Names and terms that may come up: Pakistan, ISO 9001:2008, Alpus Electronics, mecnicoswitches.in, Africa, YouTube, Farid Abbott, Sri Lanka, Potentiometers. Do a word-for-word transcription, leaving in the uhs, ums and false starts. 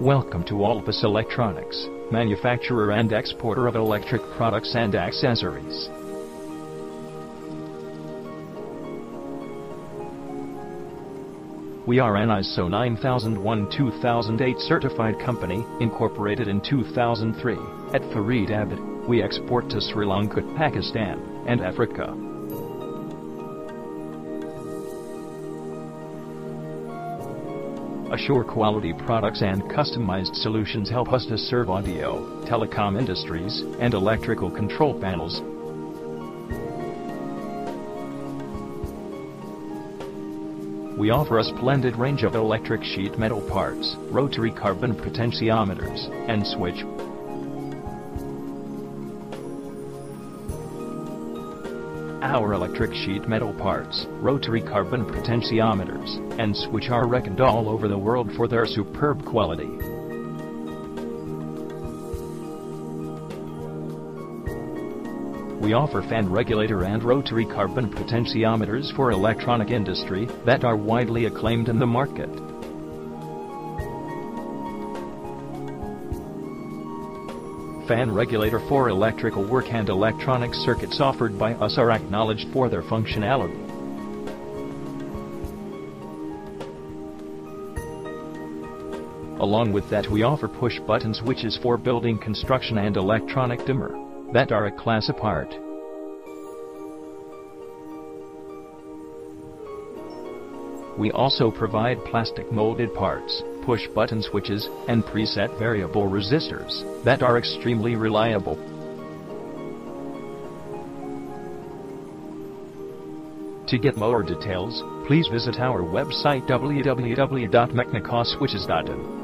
Welcome to Alpus Electronics, manufacturer and exporter of electric products and accessories. We are an I S O nine thousand one two thousand eight certified company, incorporated in two thousand three, at Farid Abbott. We export to Sri Lanka, Pakistan, and Africa. Assure quality products and customized solutions help us to serve audio, telecom industries, and electrical control panels. We offer a splendid range of electric sheet metal parts, rotary carbon potentiometers, and switch. Our electric sheet metal parts, rotary carbon potentiometers, and switch are reckoned all over the world for their superb quality. We offer fan regulator and rotary carbon potentiometers for electronic industry that are widely acclaimed in the market. Fan regulator for electrical work and electronic circuits offered by us are acknowledged for their functionality. Along with that, we offer push button switches for building construction and electronic dimmer that are a class apart. We also provide plastic molded parts, push button switches, and preset variable resistors that are extremely reliable. To get more details, please visit our website w w w dot mecnicoswitches dot in.